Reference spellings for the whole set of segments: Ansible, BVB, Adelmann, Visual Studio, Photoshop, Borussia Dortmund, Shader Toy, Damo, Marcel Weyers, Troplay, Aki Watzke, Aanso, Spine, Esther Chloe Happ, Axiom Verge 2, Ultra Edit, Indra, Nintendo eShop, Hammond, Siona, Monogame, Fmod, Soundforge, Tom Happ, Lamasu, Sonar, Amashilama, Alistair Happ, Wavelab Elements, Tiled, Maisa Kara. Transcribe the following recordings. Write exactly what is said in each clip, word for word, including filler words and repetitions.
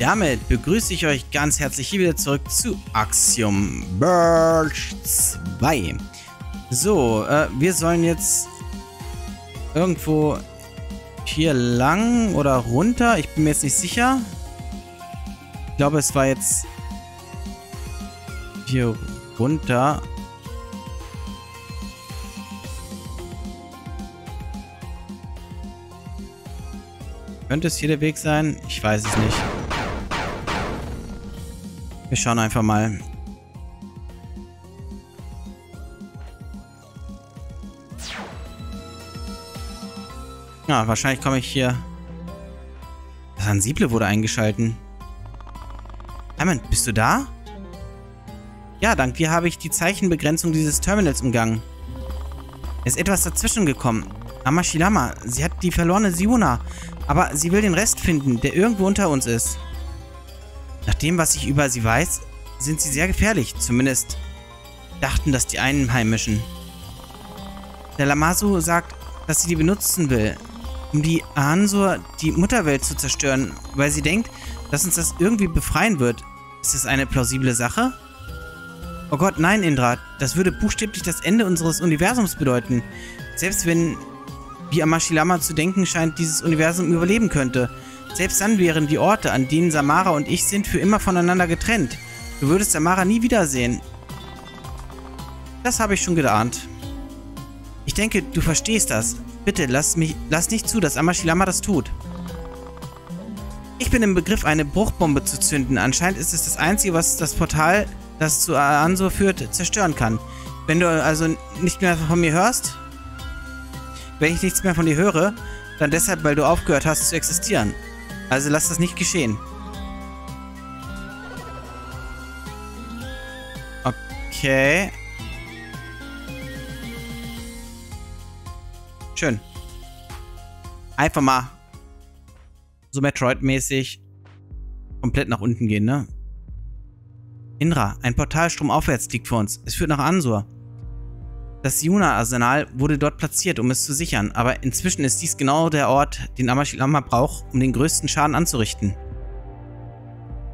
Damit begrüße ich euch ganz herzlich hier wieder zurück zu Axiom Verge zwei. So, äh, wir sollen jetzt irgendwo hier lang oder runter. Ich bin mir jetzt nicht sicher. Ich glaube, es war jetzt hier runter. Könnte es hier der Weg sein? Ich weiß es nicht. Wir schauen einfach mal. Ja, wahrscheinlich komme ich hier... Das Ansible wurde eingeschalten. Hammond, bist du da? Ja, dank dir habe ich die Zeichenbegrenzung dieses Terminals umgangen. Ist etwas dazwischen gekommen. Amashilama, sie hat die verlorene Siona, aber sie will den Rest finden, der irgendwo unter uns ist. Nach dem, was ich über sie weiß, sind sie sehr gefährlich. Zumindest dachten das die Einheimischen. Der Lamasu sagt, dass sie die benutzen will, um die Aanso, die Mutterwelt, zu zerstören, weil sie denkt, dass uns das irgendwie befreien wird. Ist das eine plausible Sache? Oh Gott, nein, Indra. Das würde buchstäblich das Ende unseres Universums bedeuten. Selbst wenn, wie Amashilama zu denken scheint, dieses Universum überleben könnte. Selbst dann wären die Orte, an denen Samara und ich sind, für immer voneinander getrennt. Du würdest Samara nie wiedersehen. Das habe ich schon geahnt. Ich denke, du verstehst das. Bitte, lass mich, lass nicht zu, dass Amashilama das tut. Ich bin im Begriff, eine Bruchbombe zu zünden. Anscheinend ist es das Einzige, was das Portal, das zu Aanso führt, zerstören kann. Wenn du also nicht mehr von mir hörst... Wenn ich nichts mehr von dir höre, dann deshalb, weil du aufgehört hast zu existieren. Also lass das nicht geschehen. Okay. Schön. Einfach mal so Metroid-mäßig komplett nach unten gehen, ne? Indra, ein Portalstrom aufwärts liegt vor uns. Es führt nach Aanso. Das Siona-Arsenal wurde dort platziert, um es zu sichern, aber inzwischen ist dies genau der Ort, den Amashilama braucht, um den größten Schaden anzurichten.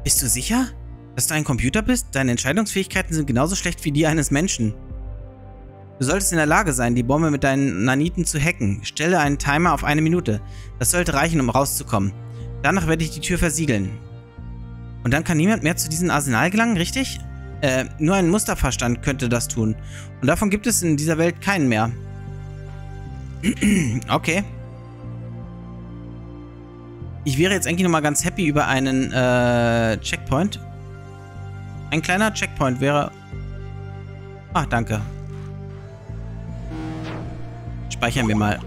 Bist du sicher, dass du ein Computer bist? Deine Entscheidungsfähigkeiten sind genauso schlecht wie die eines Menschen. Du solltest in der Lage sein, die Bombe mit deinen Naniten zu hacken. Stelle einen Timer auf eine Minute. Das sollte reichen, um rauszukommen. Danach werde ich die Tür versiegeln. Und dann kann niemand mehr zu diesem Arsenal gelangen, richtig? Äh, nur ein Musterverstand könnte das tun. Und davon gibt es in dieser Welt keinen mehr. Okay. Ich wäre jetzt eigentlich nochmal ganz happy über einen äh, Checkpoint. Ein kleiner Checkpoint wäre... Ah, danke. Speichern wir mal.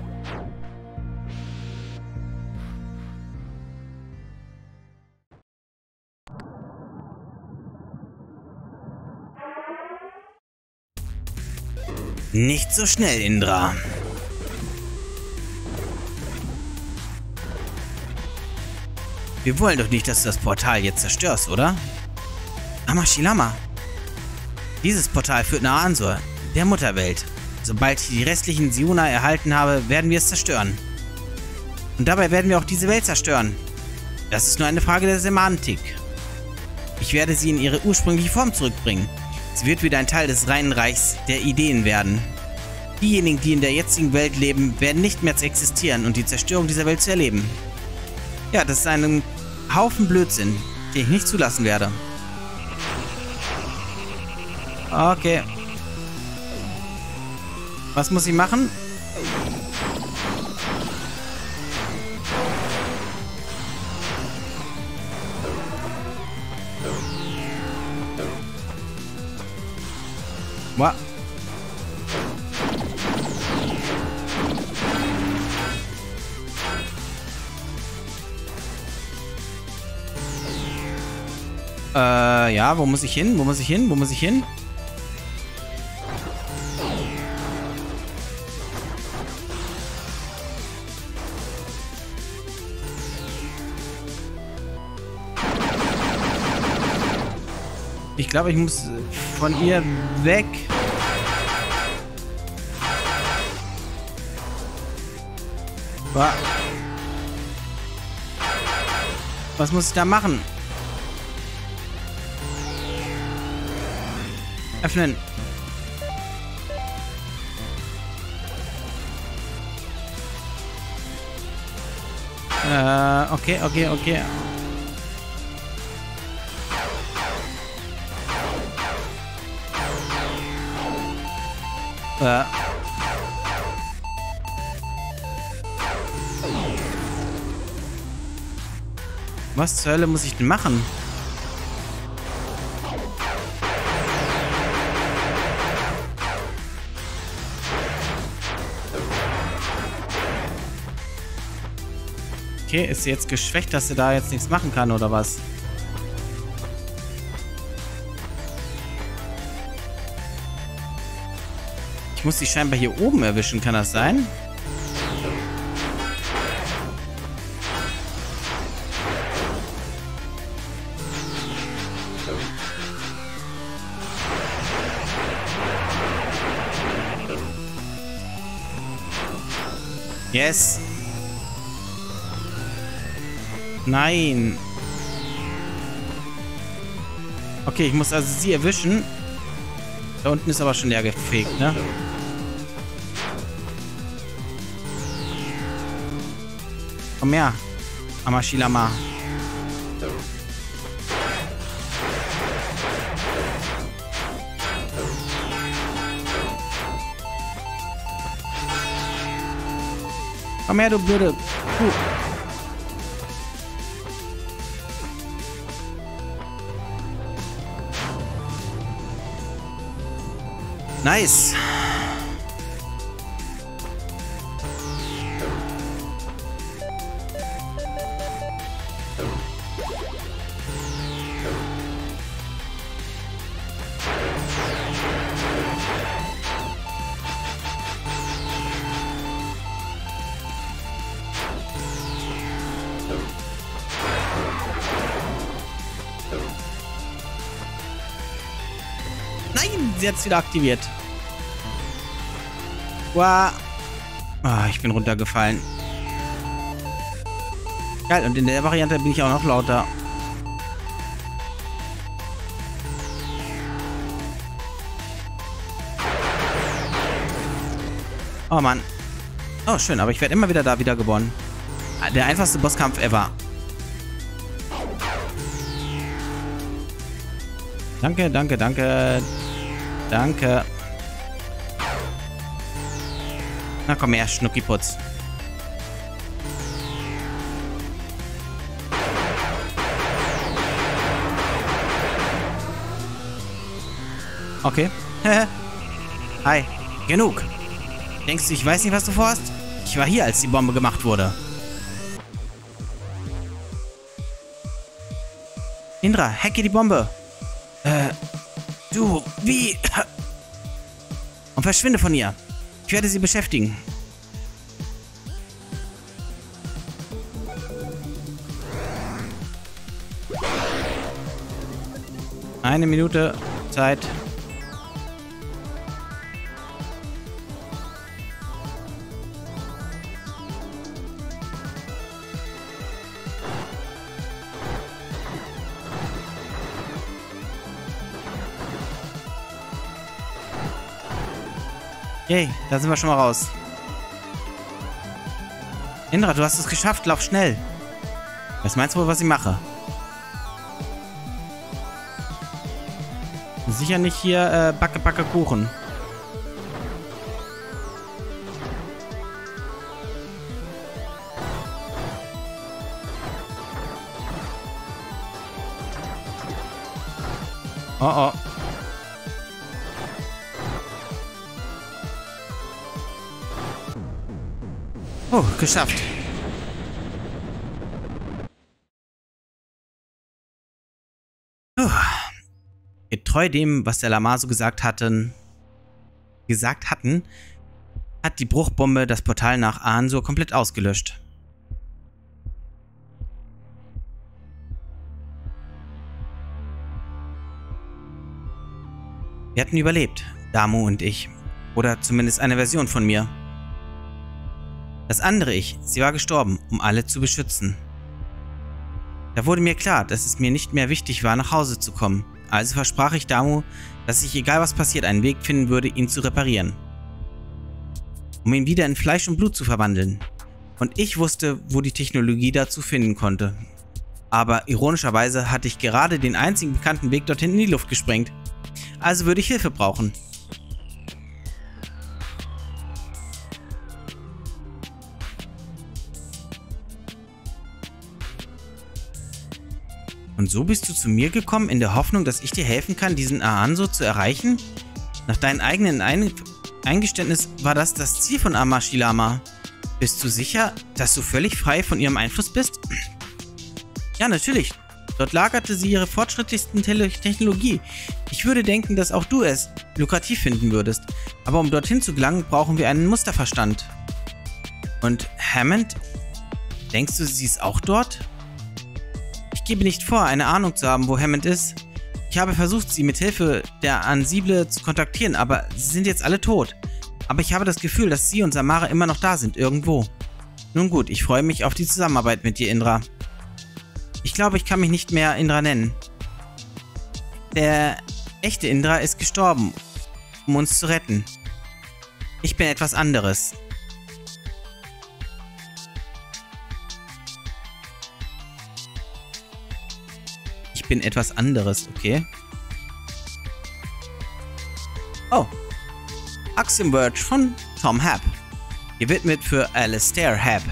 Nicht so schnell, Indra. Wir wollen doch nicht, dass du das Portal jetzt zerstörst, oder? Amashilama. Dieses Portal führt nach Aanso, der Mutterwelt. Sobald ich die restlichen Siona erhalten habe, werden wir es zerstören. Und dabei werden wir auch diese Welt zerstören. Das ist nur eine Frage der Semantik. Ich werde sie in ihre ursprüngliche Form zurückbringen. Sie wird wieder ein Teil des reinen Reichs der Ideen werden. Diejenigen, die in der jetzigen Welt leben, werden nicht mehr zu existieren und die Zerstörung dieser Welt zu erleben. Ja, das ist ein Haufen Blödsinn, den ich nicht zulassen werde. Okay. Was muss ich machen? What? Äh, ja, wo muss ich hin? Wo muss ich hin? Wo muss ich hin? Ich glaube, ich muss von ihr weg. Was muss ich da machen? Öffnen. Äh, okay, okay, okay. Äh. Was zur Hölle muss ich denn machen? Okay, ist sie jetzt geschwächt, dass sie da jetzt nichts machen kann, oder was? Ich muss sie scheinbar hier oben erwischen, kann das sein? Yes. Nein. Okay, ich muss also sie erwischen. Da unten ist aber schon leer gefegt, ne? Komm her, Amashilama. Komm her, du blöde Kuh. Nice. Jetzt wieder aktiviert. Wow. Ah, ich bin runtergefallen. Geil, und in der Variante bin ich auch noch lauter. Oh Mann. Oh, schön, aber ich werde immer wieder da wieder gewonnen. Der einfachste Bosskampf ever. Danke, danke, danke. Danke. Na komm her, Schnuckiputz. Okay. Hi. Genug. Denkst du, ich weiß nicht, was du vorhast? Ich war hier, als die Bombe gemacht wurde. Indra, hacke die Bombe. Äh... Du, wie? Und verschwinde von ihr. Ich werde sie beschäftigen. Eine Minute Zeit. Hey, da sind wir schon mal raus. Indra, du hast es geschafft. Lauf schnell. Was meinst du wohl, was ich mache? Sicher nicht hier äh, Backe, Backe, Kuchen. Oh, oh. Oh, geschafft. Puh. Getreu dem, was der Lamasu gesagt hatten, gesagt hatten, hat die Bruchbombe das Portal nach Aanso komplett ausgelöscht. Wir hatten überlebt, Damo und ich. Oder zumindest eine Version von mir. Das andere Ich, sie war gestorben, um alle zu beschützen. Da wurde mir klar, dass es mir nicht mehr wichtig war, nach Hause zu kommen, Also versprach ich Damo, dass ich, egal was passiert, einen Weg finden würde, ihn zu reparieren. Um ihn wieder in Fleisch und Blut zu verwandeln. Und ich wusste, wo die Technologie dazu finden konnte. Aber ironischerweise hatte ich gerade den einzigen bekannten Weg dorthin in die Luft gesprengt. Also würde ich Hilfe brauchen. Und so bist du zu mir gekommen, in der Hoffnung, dass ich dir helfen kann, diesen Aanso zu erreichen? Nach deinen eigenen Ein- Eingeständnis war das das Ziel von Amashilama. Bist du sicher, dass du völlig frei von ihrem Einfluss bist? Ja, natürlich. Dort lagerte sie ihre fortschrittlichsten Tele- Technologie. Ich würde denken, dass auch du es lukrativ finden würdest. Aber um dorthin zu gelangen, brauchen wir einen Musterverstand. Und Hammond? Denkst du, sie ist auch dort? Ich gebe nicht vor, eine Ahnung zu haben, wo Hammond ist. Ich habe versucht, sie mit Hilfe der Ansible zu kontaktieren, aber sie sind jetzt alle tot. Aber ich habe das Gefühl, dass sie und Samara immer noch da sind, irgendwo. Nun gut, ich freue mich auf die Zusammenarbeit mit dir, Indra. Ich glaube, ich kann mich nicht mehr Indra nennen. Der echte Indra ist gestorben, um uns zu retten. Ich bin etwas anderes. Ich bin etwas anderes, okay. Oh. Axiom Verge von Tom Happ. Gewidmet für Alistair Happ.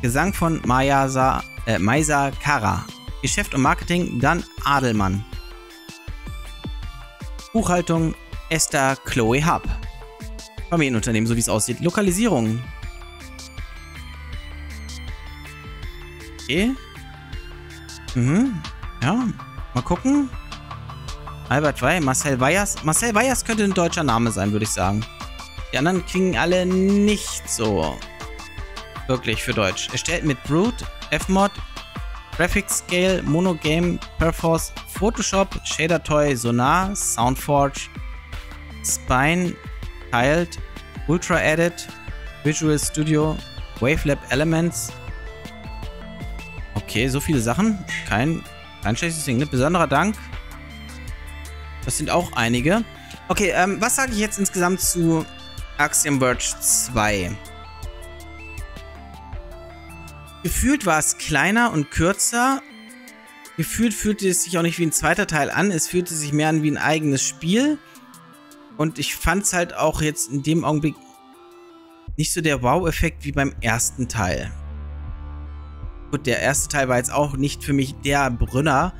Gesang von Maisa, äh, Maisa Kara. Geschäft und Marketing, dann Adelmann. Buchhaltung, Esther Chloe Happ. Familienunternehmen, so wie es aussieht. Lokalisierung. Okay. Mhm. Ja, mal gucken. Albert Wey, Marcel Weyers. Marcel Weyers könnte ein deutscher Name sein, würde ich sagen. Die anderen klingen alle nicht so wirklich für Deutsch. Erstellt mit Brute, Fmod, Graphics Scale, Monogame, Perforce, Photoshop, Shader Toy, Sonar, Soundforge, Spine, Tiled, Ultra Edit, Visual Studio, Wavelab Elements. Okay, so viele Sachen. Kein, kein schlechtes Ding, ne? Besonderer Dank. Das sind auch einige. Okay, ähm, was sage ich jetzt insgesamt zu Axiom Verge zwei? Gefühlt war es kleiner und kürzer. Gefühlt fühlte es sich auch nicht wie ein zweiter Teil an. Es fühlte sich mehr an wie ein eigenes Spiel. Und ich fand es halt auch jetzt in dem Augenblick nicht so der Wow-Effekt wie beim ersten Teil. Gut, der erste Teil war jetzt auch nicht für mich der Brüller,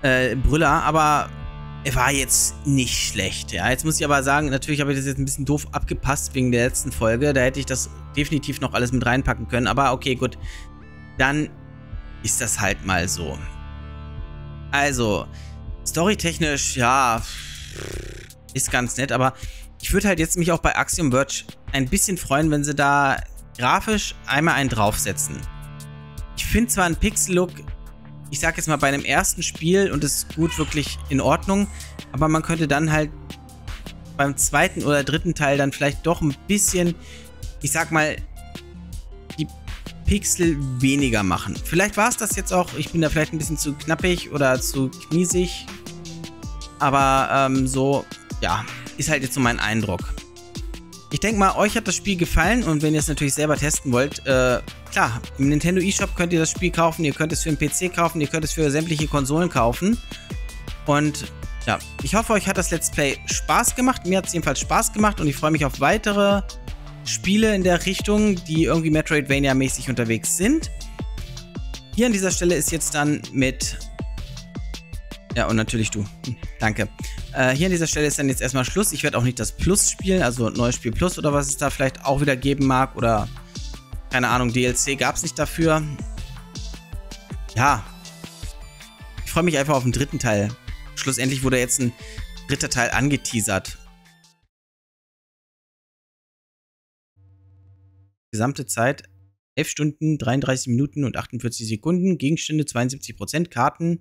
äh, Brüller, aber er war jetzt nicht schlecht. Ja, jetzt muss ich aber sagen, natürlich habe ich das jetzt ein bisschen doof abgepasst wegen der letzten Folge. Da hätte ich das definitiv noch alles mit reinpacken können. Aber okay, gut. Dann ist das halt mal so. Also, storytechnisch, ja, ist ganz nett. Aber ich würde halt jetzt mich auch bei Axiom Verge ein bisschen freuen, wenn sie da grafisch einmal einen draufsetzen. Ich finde zwar einen Pixel-Look, ich sag jetzt mal, bei einem ersten Spiel und es ist gut, wirklich in Ordnung, aber man könnte dann halt beim zweiten oder dritten Teil dann vielleicht doch ein bisschen, ich sag mal, die Pixel weniger machen. Vielleicht war es das jetzt auch, ich bin da vielleicht ein bisschen zu knappig oder zu kniesig, aber ähm, so, ja, ist halt jetzt so mein Eindruck. Ich denke mal, euch hat das Spiel gefallen und wenn ihr es natürlich selber testen wollt, äh, klar, im Nintendo eShop könnt ihr das Spiel kaufen, ihr könnt es für den P C kaufen, ihr könnt es für sämtliche Konsolen kaufen. Und ja, ich hoffe, euch hat das Let's Play Spaß gemacht. Mir hat es jedenfalls Spaß gemacht und ich freue mich auf weitere Spiele in der Richtung, die irgendwie Metroidvania-mäßig unterwegs sind. Hier an dieser Stelle ist jetzt dann mit... Ja, und natürlich du. Hm, danke. Äh, hier an dieser Stelle ist dann jetzt erstmal Schluss. Ich werde auch nicht das Plus spielen, also neues Spiel Plus oder was es da vielleicht auch wieder geben mag oder keine Ahnung, D L C gab es nicht dafür. Ja. Ich freue mich einfach auf den dritten Teil. Schlussendlich wurde jetzt ein dritter Teil angeteasert. Gesamte Zeit elf Stunden, dreiunddreißig Minuten und achtundvierzig Sekunden. Gegenstände zweiundsiebzig Prozent, Karten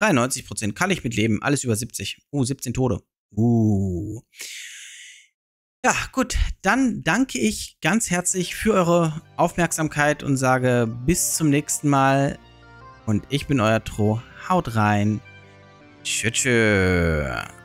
dreiundneunzig Prozent, kann ich mitleben, alles über siebzig. Uh, siebzehn Tode. Uh. Ja, gut, dann danke ich ganz herzlich für eure Aufmerksamkeit und sage bis zum nächsten Mal. Und ich bin euer Tro. Haut rein. Tschüss.